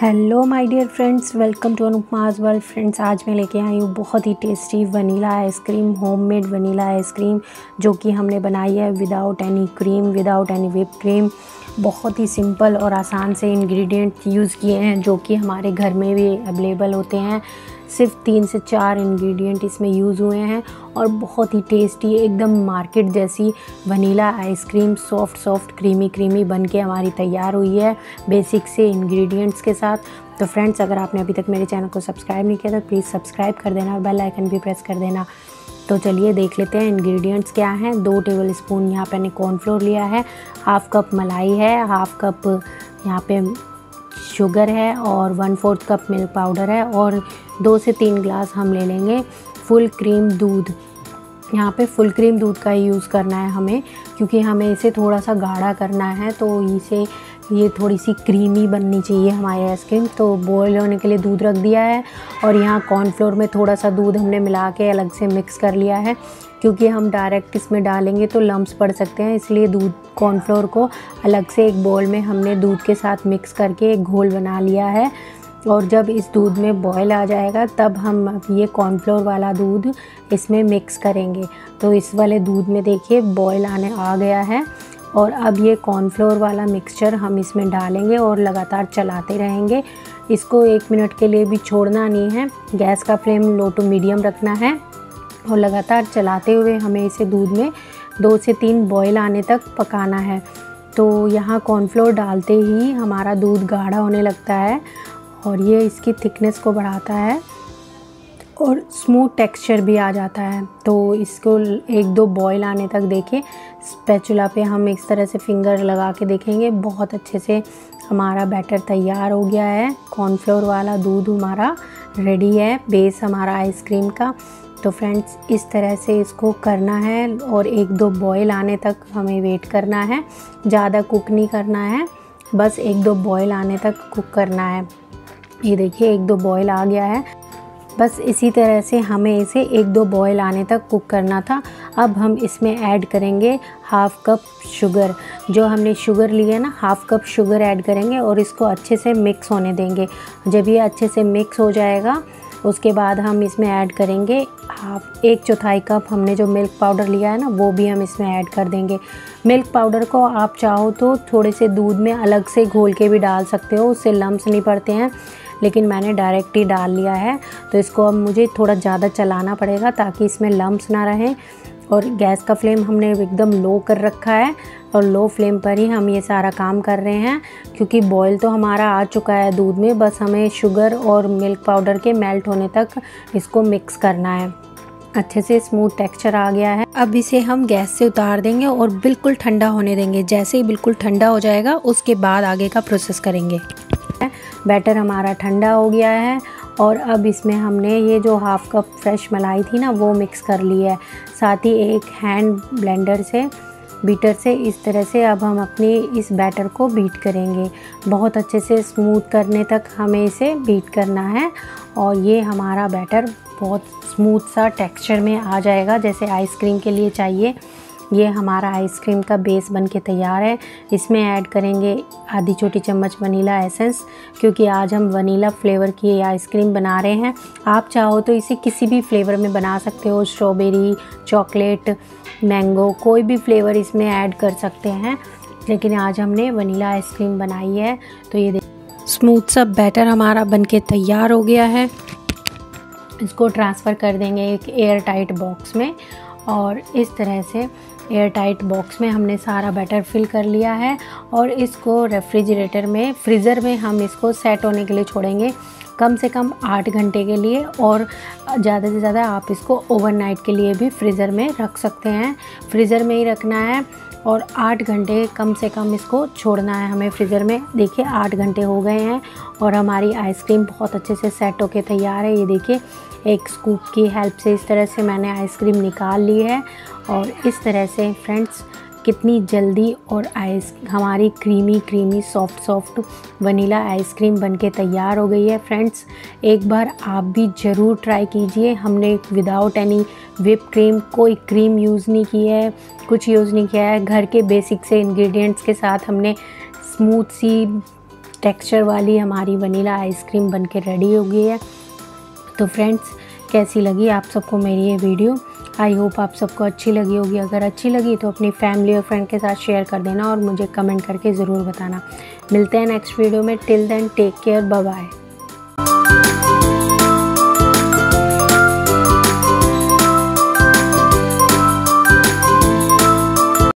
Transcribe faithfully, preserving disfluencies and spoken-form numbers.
Hello my dear friends, welcome to Anupama's world. Friends, आज मैं लेके आई हूँ बहुत ही tasty vanilla ice cream, homemade vanilla ice cream जो कि हमने बनाई है without any cream, without any whip cream. बहुत ही सिंपल और आसान से इंग्रेडिएंट यूज़ किए हैं जो कि हमारे घर में भी अवेलेबल होते हैं। सिर्फ तीन से चार इंग्रेडिएंट इसमें यूज़ हुए हैं और बहुत ही टेस्टी, एकदम मार्केट जैसी vanilla ice cream soft soft creamy creamy बनके हमारी तैयार हुई है बेसिक से इंग्रेडिएंट्स के साथ। तो फ्रेंड्स, अगर आपने अभी तक मेरे चैनल को सब्सक्राइब नहीं किया तो प्लीज़ सब्सक्राइब कर देना और बेल आइकन भी प्रेस कर देना। तो चलिए देख लेते हैं इंग्रेडिएंट्स क्या हैं। दो टेबल स्पून यहाँ पर मैंने कॉर्नफ्लोर लिया है, हाफ़ कप मलाई है, हाफ़ कप यहाँ पे शुगर है और one fourth cup milk powder है और दो से तीन ग्लास हम ले लेंगे फुल क्रीम दूध। यहाँ पे फुल क्रीम दूध का ही यूज़ करना है हमें, क्योंकि हमें इसे थोड़ा सा गाढ़ा करना है तो इसे ये थोड़ी सी क्रीमी बननी चाहिए हमारी आइसक्रीम। तो बॉयल होने के लिए दूध रख दिया है और यहाँ कॉर्नफ्लोर में थोड़ा सा दूध हमने मिला के अलग से मिक्स कर लिया है, क्योंकि हम डायरेक्ट इसमें डालेंगे तो लम्प्स पड़ सकते हैं, इसलिए दूध कॉर्नफ्लोर को अलग से एक बॉल में हमने दूध के साथ मिक्स करके एक घोल बना लिया है। और जब इस दूध में बॉयल आ जाएगा तब हम ये कॉर्नफ्लोर वाला दूध इसमें मिक्स करेंगे। तो इस वाले दूध में देखिए बॉयल आने आ गया है और अब ये कॉर्नफ्लोर वाला मिक्सचर हम इसमें डालेंगे और लगातार चलाते रहेंगे। इसको एक मिनट के लिए भी छोड़ना नहीं है। गैस का फ्लेम लो टू मीडियम रखना है और लगातार चलाते हुए हमें इसे दूध में दो से तीन बॉयल आने तक पकाना है। तो यहाँ कॉर्नफ्लोर डालते ही हमारा दूध गाढ़ा होने लगता है और ये इसकी थिकनेस को बढ़ाता है और स्मूथ टेक्सचर भी आ जाता है। तो इसको एक दो बॉयल आने तक देखें। स्पैचुला पे हम इस तरह से फिंगर लगा के देखेंगे। बहुत अच्छे से हमारा बैटर तैयार हो गया है। कॉर्नफ्लोर वाला दूध हमारा रेडी है, बेस हमारा आइसक्रीम का। तो फ्रेंड्स, इस तरह से इसको करना है और एक दो बॉयल आने तक हमें वेट करना है। ज़्यादा कुक नहीं करना है, बस एक दो बॉयल आने तक कुक करना है। ये देखिए एक दो बॉयल आ गया है। बस इसी तरह से हमें इसे एक दो बॉयल आने तक कुक करना था। अब हम इसमें ऐड करेंगे हाफ़ कप शुगर। जो हमने शुगर ली है ना, हाफ़ कप शुगर ऐड करेंगे और इसको अच्छे से मिक्स होने देंगे। जब ये अच्छे से मिक्स हो जाएगा उसके बाद हम इसमें ऐड करेंगे हाफ एक चौथाई कप हमने जो मिल्क पाउडर लिया है ना, वो भी हम इसमें ऐड कर देंगे। मिल्क पाउडर को आप चाहो तो थोड़े से दूध में अलग से घोल के भी डाल सकते हो, उससे लम्प्स नहीं पड़ते हैं, लेकिन मैंने डायरेक्ट ही डाल लिया है। तो इसको अब मुझे थोड़ा ज़्यादा चलाना पड़ेगा ताकि इसमें लम्प्स ना रहें। और गैस का फ्लेम हमने एकदम लो कर रखा है और लो फ्लेम पर ही हम ये सारा काम कर रहे हैं, क्योंकि बॉयल तो हमारा आ चुका है दूध में, बस हमें शुगर और मिल्क पाउडर के मेल्ट होने तक इसको मिक्स करना है। अच्छे से स्मूथ टेक्सचर आ गया है। अब इसे हम गैस से उतार देंगे और बिल्कुल ठंडा होने देंगे। जैसे ही बिल्कुल ठंडा हो जाएगा उसके बाद आगे का प्रोसेस करेंगे। बैटर हमारा ठंडा हो गया है और अब इसमें हमने ये जो हाफ़ कप फ्रेश मलाई थी ना, वो मिक्स कर ली है। साथ ही एक हैंड ब्लेंडर से, बीटर से इस तरह से अब हम अपने इस बैटर को बीट करेंगे। बहुत अच्छे से स्मूथ करने तक हमें इसे बीट करना है और ये हमारा बैटर बहुत स्मूथ सा टेक्सचर में आ जाएगा जैसे आइसक्रीम के लिए चाहिए। ये हमारा आइसक्रीम का बेस बनके तैयार है। इसमें ऐड करेंगे आधी छोटी चम्मच वनीला एसेंस, क्योंकि आज हम वनीला फ्लेवर की ये आइसक्रीम बना रहे हैं। आप चाहो तो इसे किसी भी फ्लेवर में बना सकते हो, स्ट्रॉबेरी, चॉकलेट, मैंगो, कोई भी फ्लेवर इसमें ऐड कर सकते हैं, लेकिन आज हमने वनीला आइसक्रीम बनाई है। तो ये स्मूथ सा बैटर हमारा बनके तैयार हो गया है। इसको ट्रांसफ़र कर देंगे एक एयर टाइट बॉक्स में और इस तरह से एयर टाइट बॉक्स में हमने सारा बैटर फिल कर लिया है और इसको रेफ्रिजरेटर में, फ्रीज़र में हम इसको सेट होने के लिए छोड़ेंगे कम से कम आठ घंटे के लिए, और ज़्यादा से ज़्यादा आप इसको ओवरनाइट के लिए भी फ्रीज़र में रख सकते हैं। फ्रीज़र में ही रखना है और आठ घंटे कम से कम इसको छोड़ना है हमें फ्रीज़र में। देखिए आठ घंटे हो गए हैं और हमारी आइसक्रीम बहुत अच्छे से सेट होके तैयार है। ये देखिए एक स्कूप की हेल्प से इस तरह से मैंने आइसक्रीम निकाल ली है और इस तरह से फ्रेंड्स कितनी जल्दी और आइस हमारी creamy creamy soft soft vanilla ice cream बनके तैयार हो गई है। फ्रेंड्स, एक बार आप भी ज़रूर ट्राई कीजिए। हमने विदाउट एनी व्हिप क्रीम, कोई क्रीम यूज़ नहीं की है, कुछ यूज़ नहीं किया है। घर के बेसिक से इंग्रेडिएंट्स के साथ हमने स्मूथ सी टेक्सचर वाली हमारी वनीला आइसक्रीम बनके रेडी हो गई है। तो फ्रेंड्स, कैसी लगी आप सबको मेरी ये वीडियो? आई होप आप सबको अच्छी लगी होगी। अगर अच्छी लगी तो अपनी फैमिली और फ्रेंड के साथ शेयर कर देना और मुझे कमेंट करके ज़रूर बताना। मिलते हैं नेक्स्ट वीडियो में। Till then take care, bye bye.